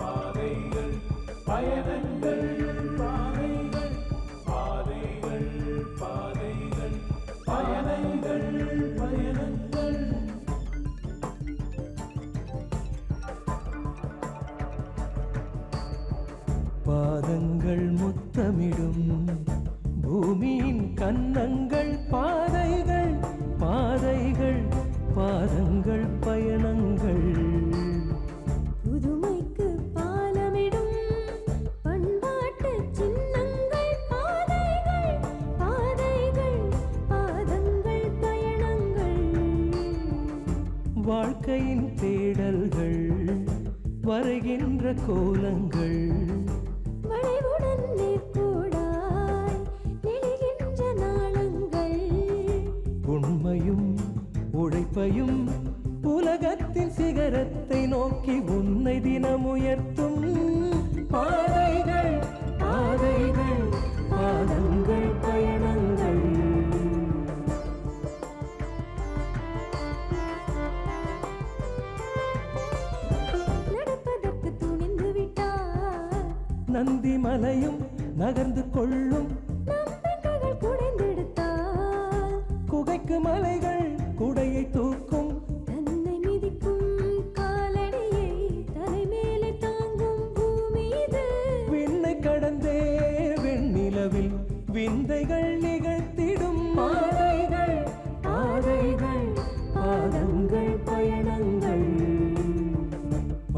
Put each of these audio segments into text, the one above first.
பாதைகள் பயணங்கள் பாதைகள் பாதைகள் பாதைகள் பயணங்கள் பயணங்கள் பாதங்கள் முத்தமிடும் பூமியின் கன்னங்கள் பாதைகள் பாதைகள் பாதங்கள் பயணங்கள் வாழ்க்கையின் தேடல்கள் வருகின்ற கோலங்கள் வளைவுடன் நீர்கூடாய் நெளிகின்ற நாளங்கள் உண்மையும் உழைப்பையும் உலகத்தின் சிகரத்தை நோக்கி உன்னை தினம் உயர்த்தும் பாதைகள் பாதைகள் பாதங்கள் பயணங்கள் நந்தி மலையும் நகர்ந்து கொள்ளும் குகைக்கு மலைகள் குடையை தூக்கும் தன்னை மிதிக்கும் காலடியை தலைமேலே தாங்கும் பூமி இது விண்ணை கடந்தே விண்ணிலவில் விந்தைகள் நிகழ்த்திடும் பாதைகள் பாதைகள் பாதங்கள் பயணங்கள்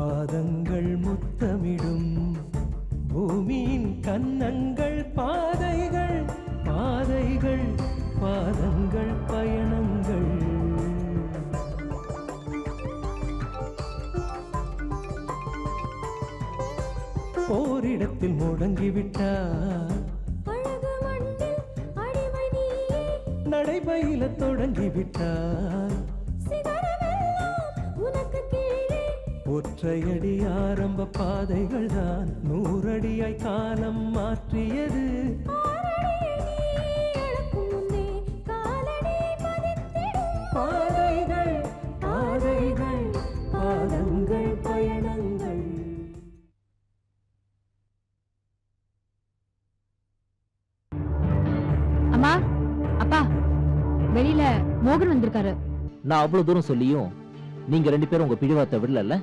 பாதங்கள் முத்தமிடும் பூமியின் கன்னங்கள் பாதைகள் பாதைகள் பாதங்கள் பயணங்கள் போரிடத்தில் முடங்கிவிட்டார் நடைபயில தொடங்கிவிட்டார் ஒற்றையடி ஆரம்ப பாதைகள் தான் 100 அடியாய் காலம் மாற்றியது பாதைகள் பாதைகள் பாதங்கள் பயணங்கள். அம்மா அப்பா வெளியில மோகன் வந்திருக்காரு. நான் அவ்வளவு தூரம் சொல்லியும் நீங்க ரெண்டு பேரும் உங்க பிடிவாத்தை விடல.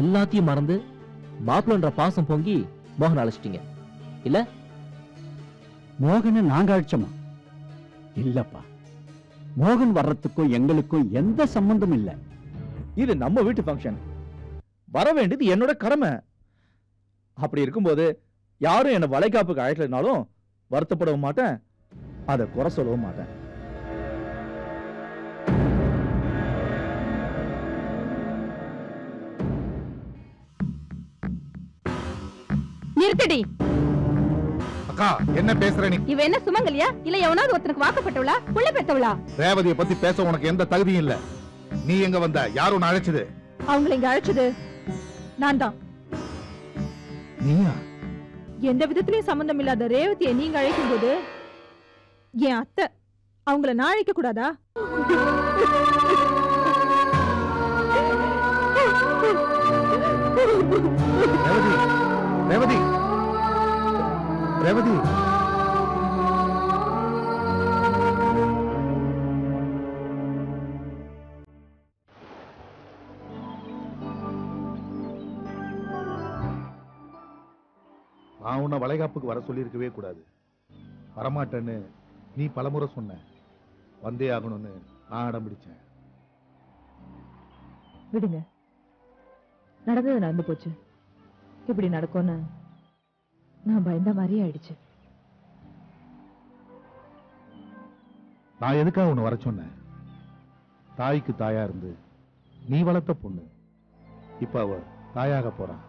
எல்லாத்தையும் மறந்து மாப்பிளன்ற பாசம் பொங்கி மோகன் அழைச்சிட்டீங்க இல்ல? மோகனை நாங்க அழைச்சோமா? இல்லப்பா, மோகன் வர்றதுக்கும் எங்களுக்கும் எந்த சம்பந்தம் இல்ல. இது நம்ம வீட்டு ஃபங்க்ஷன், வர வேண்டியது என்னோட கடமை. அப்படி இருக்கும்போது யாரும் என்னை வளைகாப்புக்கு அழைக்கலனாலும் வருத்தப்படவும் மாட்டேன், அதை குறை சொல்லவும் மாட்டேன். நிறுத்தடி அக்கா, என்ன பேசுற நீ? இவ என்ன சுமங்கலியா இல்ல எவனாவது ஒருத்தனுக்கு வாக்கப்பட்டவளா புள்ள பெத்தவளா? ரேவதியை பத்தி பேச உனக்கு எந்த தகுதியும் இல்ல. நீ எங்க வந்த? யார் உன்னை அழைச்சது? அவங்களை இங்க அழைச்சது நான் தான். நீயா? எந்த விதத்திலயும் சம்பந்தம் இல்லாத ரேவதியை நீங்க அழைக்கும் போது என் அத்தை அவங்கள நான் அழைக்க கூடாதா? ரேவதி, ரேவதி, நான் உன்னை வளைகாப்புக்கு வர சொல்லியிருக்கவே கூடாது. வரமாட்டேன்னு நீ பலமுறை சொன்ன, வந்தே ஆகணும்னு நான் அடம் பிடிச்சேன். விடுங்க, நடந்தது நடந்து போச்சு. இப்படி நடக்கும்னு நான் பயந்த மாதிரி ஆயிடுச்சு. நான் எதுக்காக உன்னை வர சொன்னேன்? தாய்க்கு தாயா இருந்து நீ வளர்த்த பொண்ணு இப்ப அவ தாயாக போறான்.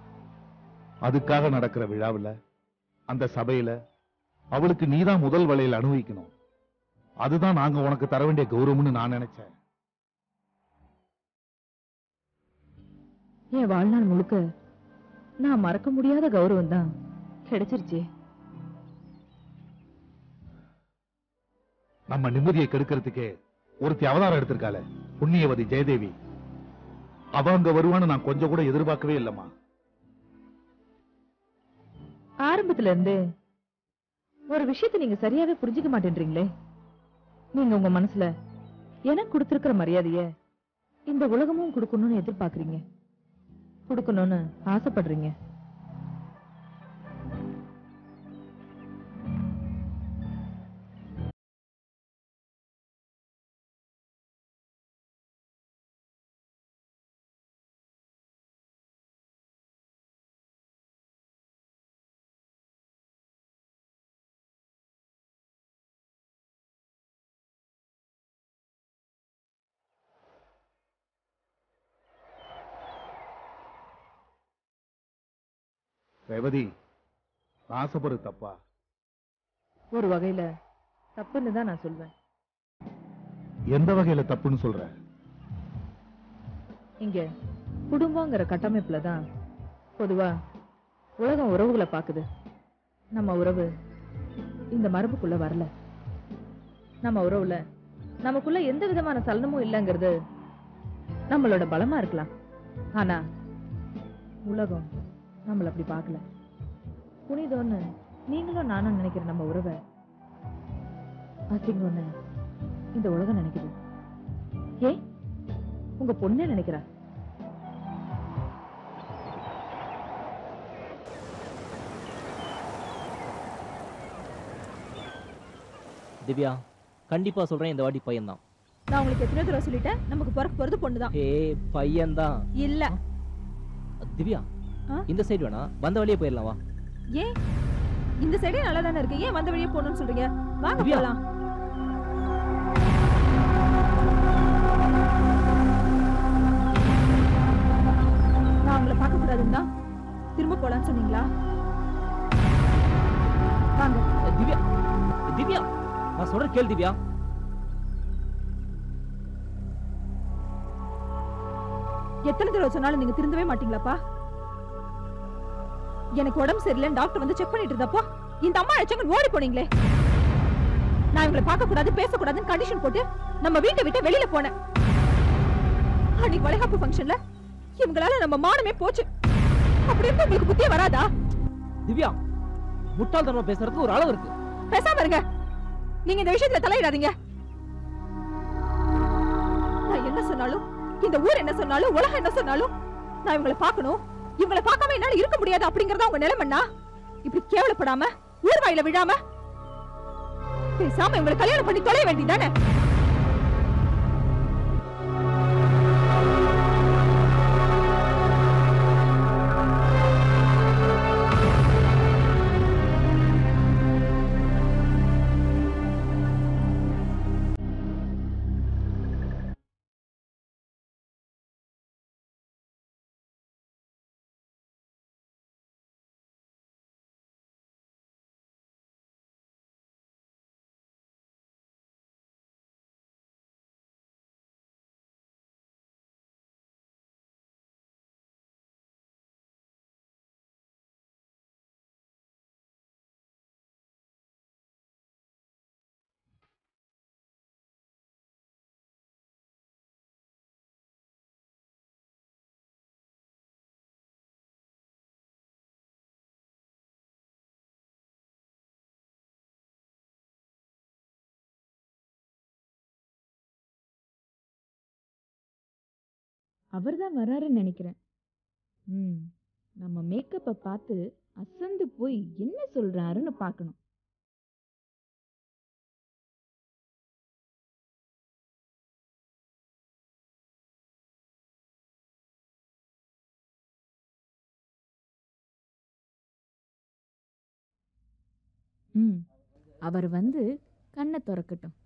அதுக்காக நடக்கிற விழாவில், அந்த சபையில அவளுக்கு நீதான் முதல் வலையில் அனுபவிக்கணும். அதுதான் நாங்க உனக்கு தர வேண்டிய கௌரவம்னு நான் நினைச்சேன். என் வாழ்நாள் முழுக்க நான் மறக்க முடியாத கௌரவம் தான் கிடைச்சிருச்சு. நம்ம நிம்மதியை கெடுக்கிறதுக்கே ஒருத்தி அவதாரம் எடுத்திருக்காளே புண்ணியவதி ஜெயதேவி, மரியாதையும் ஆசைப்படுறீங்க. रेवदी आसपड़ तपा और वगैल तप்புன்னு தான் நான் சொல்றேன். எந்த வகையில தப்புன்னு சொல்ற? இங்க குடும்பங்கற கட்டமைப்புல தான் பொதுவா உலகம் உறவுகளை பாக்குது. நம்ம உறவு இந்த மரபுக்குள்ள வரல. நம்ம உறவுல நமக்குள்ள எந்த விதமான சலனமும் இல்லங்கிறது நம்மளோட பலமா இருக்கலாம். ஆனா உலகம் நம்மள அப்படி பார்க்கல. புனிதோன்னு நீங்களும் நானும் நினைக்கிற நம்ம உறவை அசிங்கோன்னு இந்த உலகம் நினைக்குது. ஏன் உங்க பொண்ணே நினைக்கிறா? திவ்யா, கண்டிப்பா சொல்றேன், இந்த வாட்டி பையன்தான். நான் உங்களுக்கு எத்தனை தடவை சொல்லிட்டேன், நமக்கு பிறக்க போறது பொண்ணுதான். ஏ பையன்தான் இல்ல திவ்யா, இந்த சைடு வேணா, வந்த வழியே போயிரலாம் வா. ஏன் இந்த சைடு நல்லா தான இருக்கு, ஏன் வந்த வழியே போணும்னு சொல்றீங்க? வாங்க போலாம். நான் உங்களை பார்க்க கூடாதுன்னா திரும்ப போலாம்னு சொன்னீங்களா? வாங்க. திவ்யா, திவ்யா நான் சொல்ற கேளு. திவ்யா எத்தனை தடவை சொன்னாலும் நீங்க திருந்தவே மாட்டீங்களாப்பா? எனக்கு உடம்பு சரியில்லைன்னு டாக்டர் வந்து செக் பண்ணிட்டு இருந்தப்போ இந்த அம்மா அழைச்சவங்க ஓடி போனீங்களே. நான் இவங்களை பார்க்க கூடாது பேசக்கூடாதுன்னு கண்டிஷன் போட்டு நம்ம வீட்டை விட்டு வெளியில போனேன். அன்னைக்கு வளைகாப்பு ஃபங்க்ஷன்ல இவங்களால நம்ம மானமே போச்சு. அப்படி இருந்து உங்களுக்கு புத்தியே வராதா? திவ்யா, முட்டாள்தனமா பேசுறதுக்கு ஒரு அளவு இருக்கு. பேசாம இருங்க. நீங்க இந்த விஷயத்துல தலையிடாதீங்க. நான் என்ன சொன்னாலும், இந்த ஊர் என்ன சொன்னாலும், உலகம் என்ன சொன்னாலும், நான் இவங்களை பார்க்கணும், இவங்களை பார்க்காம என்னால இருக்க முடியாது அப்படிங்கறத உங்க நிலைமண்ணா. இப்படி கேவலப்படாம ஊர்வாயில விழாம பேசாம இவங்களை கல்யாணம் பண்ணி தொலைய வேண்டியதானே? அவர் தான் வராருன்னு நினைக்கிறேன். நம்ம மேக்கப்பை பார்த்து அசந்து போய் என்ன சொல்றாருன்னு பார்க்கணும். அவர் வந்து கண்ணை திறக்கட்டும்.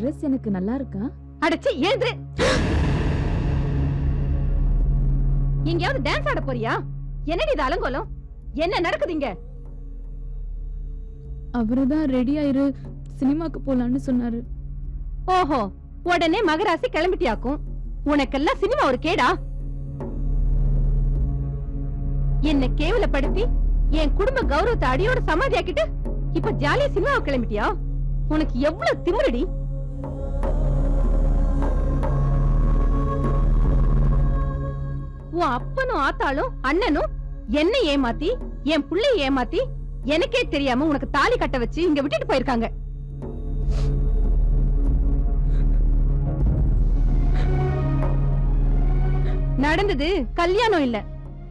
ட்ரெஸ் எனக்கு நல்லா இருக்கா? அடச்சே ஏந்து. எங்கயாவது டான்ஸ் ஆட போறியா? என்னடி இது அலங்கோலம்? என்ன நடக்குதுங்க? அவரதா ரெடி ஆயிரு, சினிமாக்கு போலாம்னு சொன்னாரு. ஓஹோ, உடனே மகராசி கிளம்பிட்டியாக்கும். உனக்கெல்லாம் சினிமா ஒரு கேடா? उन्हें கல்யாணம் இல்ல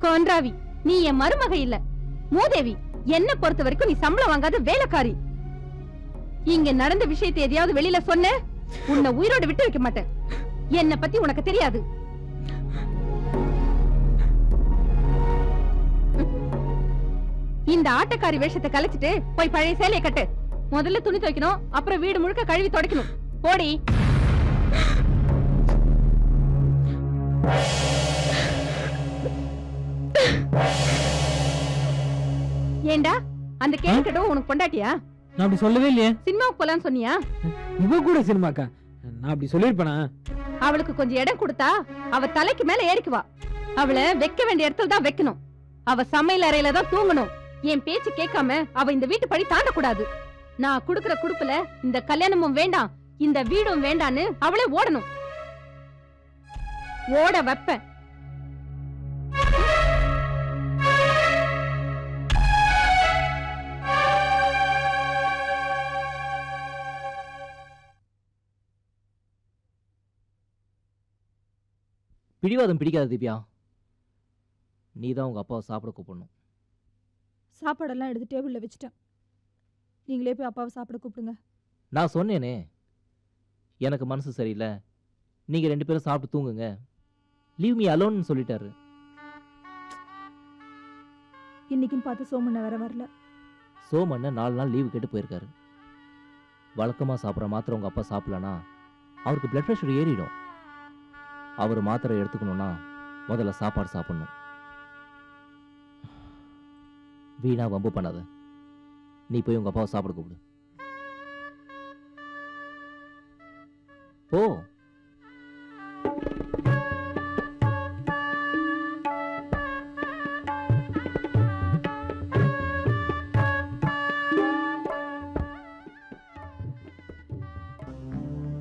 கோன்றாவி நீ என் மருமக இல்ல மூதேவி என்ன பொறுத்த வரைக்கும் நீ சம்பளம் வாங்காத வேலைக்காரி இங்க நடந்த விஷயத்தை எதையாவது வெளியில சொன்னே உன்னை உயிரோட விட்டு வைக்க மாட்டேன் என்ன பத்தி உனக்கு தெரியாது இந்த ஆட்டக்காரி வேஷத்தை கலச்சிட்டு போய் பழைய சேலையை கட்டு முதல்ல துணி துவைக்கணும் அப்புறம் வீடு முழுக்க கழுவி துடைக்கணும் போடி ஏண்டா அந்த கேக்கடோ உனக்கு பொண்டாட்டியா நான் அப்படி சொல்லவே இல்லையே சினிமாவுக்கு போலாம் சொன்னியா இவ கூட சினிமாக்கா நான் அப்படி சொல்லிருப்பேனா அவளுக்கு கொஞ்சம் இடம் கொடுத்தா அவ தலைக்கு மேல ஏறிக்குவா அவளை வைக்க வேண்டிய இடத்துல தான் வைக்கணும் அவ சமையல் அறையில தான் தூங்கணும் ஏன் பேச்சு கேட்காம அவ இந்த வீட்டு படி தாண்ட கூடாது நான் குடுக்குற குடுப்புல இந்த கல்யாணமும் வேண்டாம் இந்த வீடும் வேண்டான்னு அவளே ஓடணும் ஓட வைப்ப பிடிவாதம் பிடிக்காத திவ்யா நீதான் உங்க அப்பாவை சாப்பிட கூப்பிடணும் சாப்பாடெல்லாம் எடுத்து டேபிளில் வச்சுட்டேன் நீங்களே போய் அப்பாவை சாப்பிட கூப்பிடுங்க நான் சொன்னேனே எனக்கு மனசு சரியில்லை நீங்கள் ரெண்டு பேரும் சாப்பிட்டு தூங்குங்க லீவ் மீ அலோன்னு சொல்லிட்டாரு இன்னைக்குன்னு பார்த்து சோமண்ண வேற வரல சோமண்ண 4 நாள் லீவு கேட்டு போயிருக்காரு வழக்கமாக சாப்பிட்ற மாத்திரை உங்கள் அப்பா சாப்பிடலன்னா அவருக்கு பிளட் ப்ரெஷர் ஏறிடும் அவர் மாத்திரை எடுத்துக்கணும்னா முதல்ல சாப்பாடு சாப்பிடணும் வீணா வம்பு பண்ணாத நீ போய் உங்க அப்பாவை சாப்பிட கூப்பிடு போ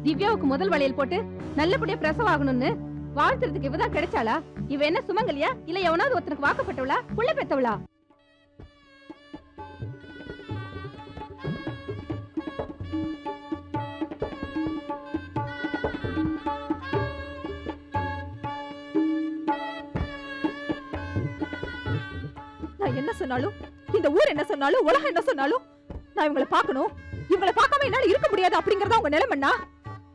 திவ்யாவுக்கு முதல் வளையல் போட்டு நல்லபடியா பிரசவம் ஆகணும்னு வாழ்த்துறதுக்கு இவதான் கிடைச்சாளா இவ என்ன சுமங்கலியா இல்ல எவனாவது ஒருத்தனுக்கு வாக்கப்பட்டவளா புள்ள பெத்தவளா நான் என்ன சொன்னாலும் இந்த ஊர் என்ன சொன்னாலும் உலகம் என்ன சொன்னாலும் நான் இவங்களை பார்க்கணும் இவங்களை பார்க்காம என்னால இருக்க முடியாது அப்படிங்கறதா உங்க நிலைமைண்ணா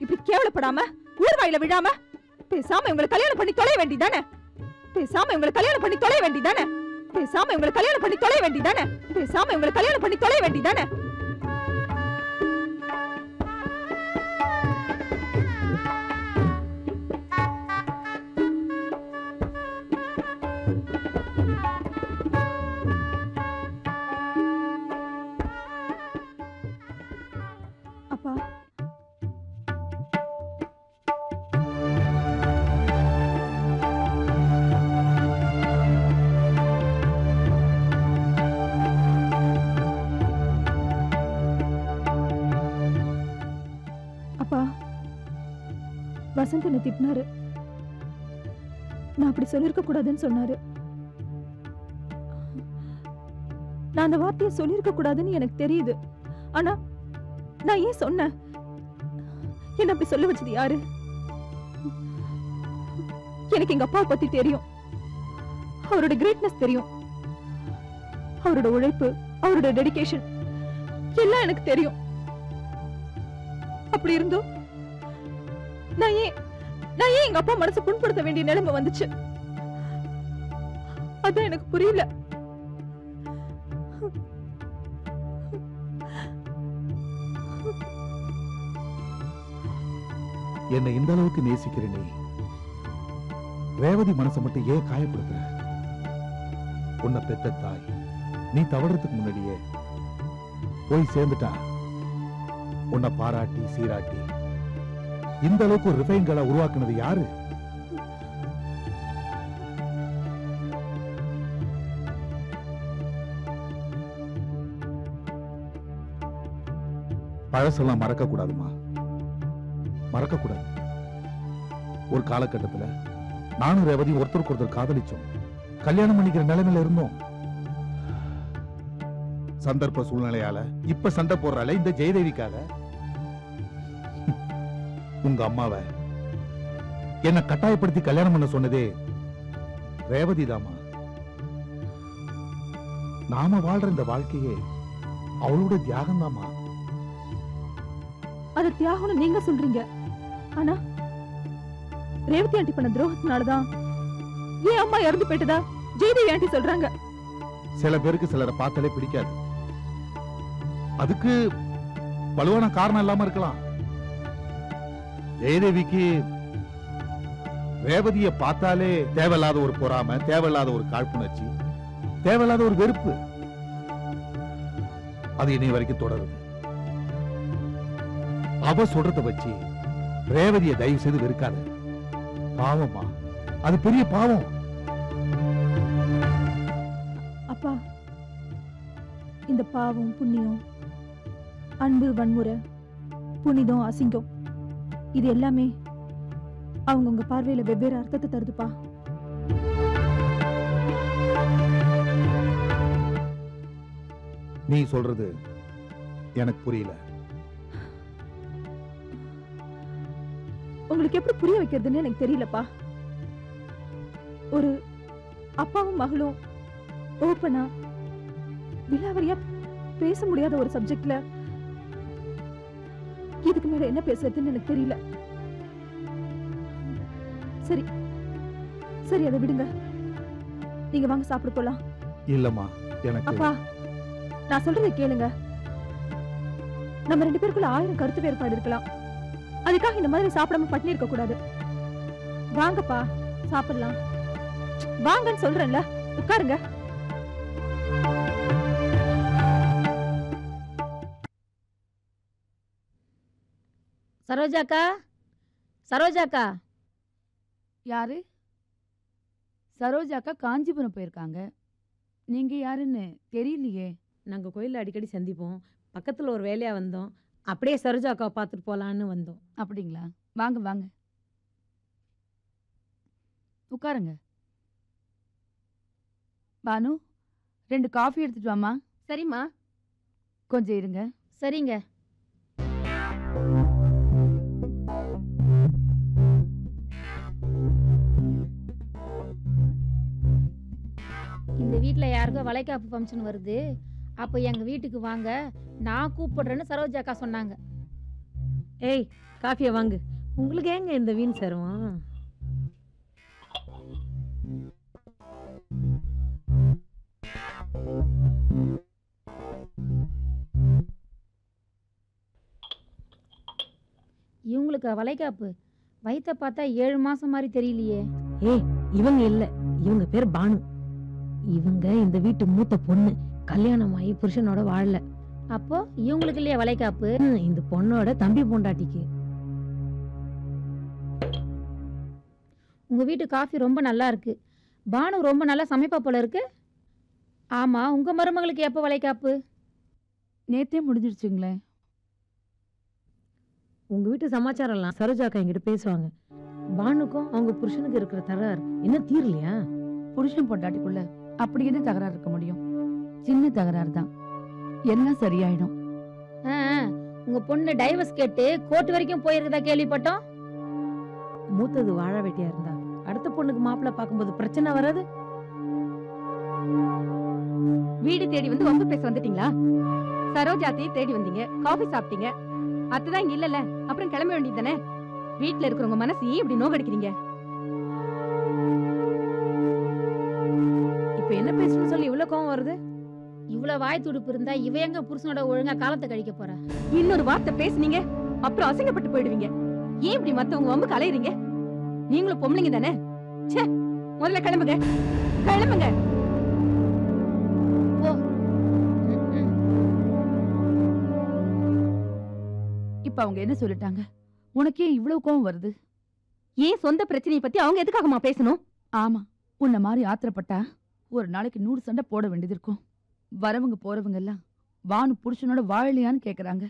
இப்படி கேவலப்படாம ஊர்வாயில விடாம பேசாம இவங்களை கல்யாணம் பண்ணி தொலைய வேண்டியதானே பேசாம இவங்களை கல்யாணம் பண்ணி தொலைய வேண்டியதானே பேசாம இவங்களை கல்யாணம் பண்ணி தொலைய வேண்டியதானே பேசாம இவங்களை கல்யாணம் பண்ணி தொலைய வேண்டியதானே அப்பா வசந்தனை திட்டினாரு நான் அப்படி சொல்லிருக்க கூடாதுன்னு சொன்னாரு நான் அந்த வார்த்தையை சொல்லிருக்க கூடாதுன்னு எனக்கு தெரியுது ஆனா நான் ஏன் சொன்னேன் என்ன அப்படி சொல்ல வச்சது யாரு எனக்கு எங்க அப்பாவை பத்தி தெரியும் அவரோட கிரேட்னஸ் தெரியும் அவரோட உழைப்பு அவரோட டெடிகேஷன் எல்லாம் எனக்கு தெரியும் அப்படி இருந்தும் நான் ஏன் எங்க அப்பா மனசு புண்படுத்த வேண்டிய நிலைமை வந்துச்சு அதான் எனக்கு புரியல என்னை இந்த அளவுக்கு நேசிக்கிற நீ ரேவதி மனசை மட்டும் ஏன் காயப்படுத்துற உன்னை பெத்த தாய் நீ தவறதுக்கு முன்னாடியே போய் சேர்ந்துட்டா உன்னை பாராட்டி சீராட்டி இந்த அளவுக்கு ஒரு ரிஃபைன்களை உருவாக்குனது யாரு பழசெல்லாம் மறக்கக்கூடாதுமா, மறக்கக்கூடாது. ஒரு காலகட்டத்துல நானும் ரேவதி ஒருத்தருக்கு ஒருத்தர் காதலிச்சோம், கல்யாணம் பண்ணிக்கிற நிலைமையில இருந்தோம். சந்தர்ப்ப சூழ்நிலையால இப்ப சண்டை போடுறால இந்த ஜெயதேவிக்காக. உங்க அம்மாவை என்னை கட்டாயப்படுத்தி கல்யாணம் பண்ண சொன்னதே ரேவதி தாமா. நாம வாழ்ற இந்த வாழ்க்கையே அவளோட தியாகம் தாமா. அது தியாகம்னு நீங்க சொல்றீங்க, ஆனா ரேவதி ஆண்டி பண்ண துரோகத்தினாலதான் ஏன் அம்மா இறந்து போயிட்டதா ஜெயதேவி ஆண்டி சொல்றாங்க. சில பேருக்கு சிலரை பார்த்தாலே பிடிக்காது. அதுக்கு வலுவான காரணம் இல்லாம இருக்கலாம். ஜெயதேவிக்கு ரேவதியை பார்த்தாலே தேவையில்லாத ஒரு பொறாமை, தேவையில்லாத ஒரு காழ்ப்புணர்ச்சி, தேவையில்லாத ஒரு வெறுப்பு, அது இன்னை வரைக்கும் தொடருது. அவ சொல்றத வச்சு ரேவதியை தயவு செய்து வெறுக்காத. பாவமா, அது பெரிய பாவம். அப்பா, இந்த பாவம் புண்ணியம், அன்பு வன்முறை, புனிதம் அசிங்கம், இது எல்லாமே அவங்க உங்க பார்வையில வெவ்வேறு அர்த்தத்தை தருதுப்பா. நீ சொல்றது எனக்கு புரியல. உங்களுக்கு எப்படி புரிய வைக்கிறதுன்னு எனக்கு தெரியலப்பா. ஒரு அப்பாவும் மகளும் ஓப்பனா விலாவரியா பேச முடியாத ஒரு சப்ஜெக்ட்ல இதுக்கு மேல என்ன பேசுறதுன்னு எனக்கு தெரியல. சரி சரி, அதை விடுங்க, நீங்க வாங்க சாப்பிட போலாம். இல்லம்மா, எனக்கு அப்பா நான் சொல்றதை கேளுங்க. நம்ம ரெண்டு பேருக்குள்ள 1000 கருத்து வேறுபாடு இருக்கலாம். அதுக்காக இந்த மாதிரி சாப்பிடாம பட்டினி இருக்க கூடாது. வாங்கப்பா சாப்பிடலாம், வாங்கன்னு சொல்றேன்ல, உட்காருங்க. சரோஜாக்கா, சரோஜாக்கா. யாரு? சரோஜாக்கா காஞ்சிபுரம் போயிருக்காங்க. நீங்கள் யாருன்னு தெரியலையே. நாங்கள் கோயிலில் அடிக்கடி சந்திப்போம், பக்கத்தில் ஒரு வேலையாக வந்தோம், அப்படியே சரோஜாக்காவை பார்த்துட்டு போகலான்னு வந்தோம். அப்படிங்களா, வாங்க வாங்க உட்காருங்க. பானு, 2 காஃபி எடுத்துட்டு வாமா. சரிம்மா, கொஞ்சம் இருங்க. சரிங்க. இந்த வீட்டில் யாருக்கும் வளைகாப்பு ஃபங்க்ஷன் வருது, அப்போ எங்கள் வீட்டுக்கு வாங்க, நான் கூப்பிடுறேன்னு சரோஜாக்கா சொன்னாங்க. ஏய், காஃபியை வாங்கு. உங்களுக்கு ஏங்க இந்த வீண் சருவம்? இவங்களுக்கு வளைகாப்பு வயிற்ற பார்த்தா 7 மாசம் மாதிரி தெரியலையே. ஏய், இவங்க இல்லை, இவங்க பேர் பானு. இவங்க இந்த வீட்டு மூத்த பொண்ணு, கல்யாணம் ஆகி புருஷனோட வாழல. அப்போ இவங்களுக்கு இல்லையா வளைகாப்பு? இந்த பொண்ணோட தம்பி பொண்டாட்டிக்கு. உங்க வீட்டு காஃபி ரொம்ப நல்லா இருக்கு பானு, ரொம்ப நல்லா சமைப்பா போல இருக்கு. ஆமா, உங்க மருமகளுக்கு எப்போ வளைகாப்பு? நேத்தே முடிஞ்சிடுச்சுங்களே. உங்க வீட்டு சமாச்சாரம்லாம் சரோஜாக்கா என்கிட்ட பேசுவாங்க. பானுக்கும் அவங்க புருஷனுக்கு இருக்கிற தகராறு என்ன தீரலையா? புருஷன் பொண்டாட்டிக்குள்ள அப்படி என்ன தகராறு இருக்க முடியும்? சின்ன தகராறு தான், எல்லாம் சரியாயிடும். உங்க பொண்ணு டைவர்ஸ் கேட்டு கோர்ட் வரைக்கும் போயிருக்கதா கேள்விப்பட்டோம். மூத்தது வாழ வெட்டியா இருந்தா அடுத்த பொண்ணுக்கு மாப்பிள்ள பாக்கும்போது பிரச்சனை வராது? வீடு தேடி வந்து வம்பு பேச வந்துட்டீங்களா? சரோஜாத்தையை தேடி வந்தீங்க, காஃபி சாப்பிட்டீங்க, அத்தைதான் இங்க இல்லல, அப்புறம் கிளம்ப வேண்டியது தானே. வீட்டுல இருக்கிறவங்க மனசு ஏன் இப்படி நோக்கடிக்கிறீங்க? என்ன பேசணும் சொல்லி இவ்வளவு கோவம் வருது? இவ்வளவு வாய் துடுப்பு இருந்தா இவங்க புருஷனோட ஒழுங்கா காலத்தை கழிக்க போறா. இன்னொரு வார்த்தை பேசுனீங்க அப்புறம் அசிங்கப்பட்டு போயிடுவீங்க. ஏன் இப்படி மத்தவங்க வம்பு கலையறீங்க? நீங்களும் பொம்பளைங்க தானே. ச்சே, முதல்ல கிளம்புங்க, கிளம்புங்க. ஓ, இப்ப அவங்க என்ன சொல்லிட்டாங்க? உனக்கே இவ்வளவு கோவம் வருது? ஏன் சொந்த பிரச்சனையை பத்தி அவங்க எதுக்காகமா பேசணும்? ஆமா, உன்ன மாதிரி ஆத்திரப்பட்டா ஒரு நாளைக்கு 100 சண்டை போட வேண்டியது இருக்கும். வரவங்க போறவங்க எல்லாம் வானு புருஷனோட வாழலையான்னு கேக்குறாங்க.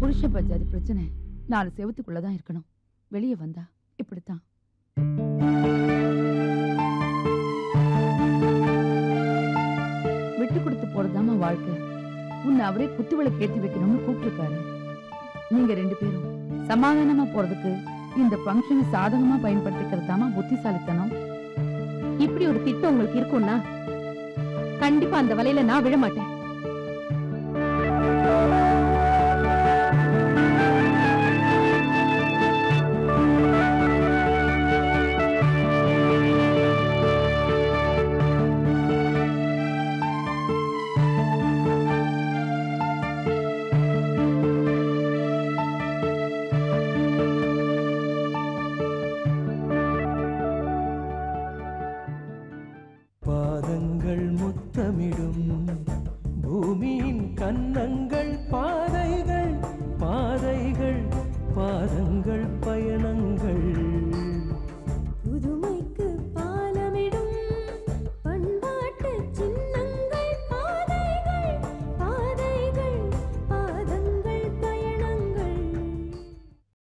புருஷ பஞ்சாதி பிரச்சனை நாலு செவத்துக்குள்ளதான் இருக்கணும். வெளியே வந்தா இப்படித்தான். விட்டு கொடுத்து போறதாமா வாழ்க்கை. உன்னை அவரே குத்துவளை கேட்டி வைக்கணும்னு கூப்பிட்டுருக்காரு. நீங்க ரெண்டு பேரும் சமாதானமா போறதுக்கு இந்த பங்கனை சாதகமா பயன்படுத்திக்கிறதாமா புத்திசாலித்தனம். இப்படி ஒரு திட்டம் உங்களுக்கு இருக்கும்னா கண்டிப்பா அந்த வலையில நான் விழ மாட்டேன். பாதைகள் பயணங்கள்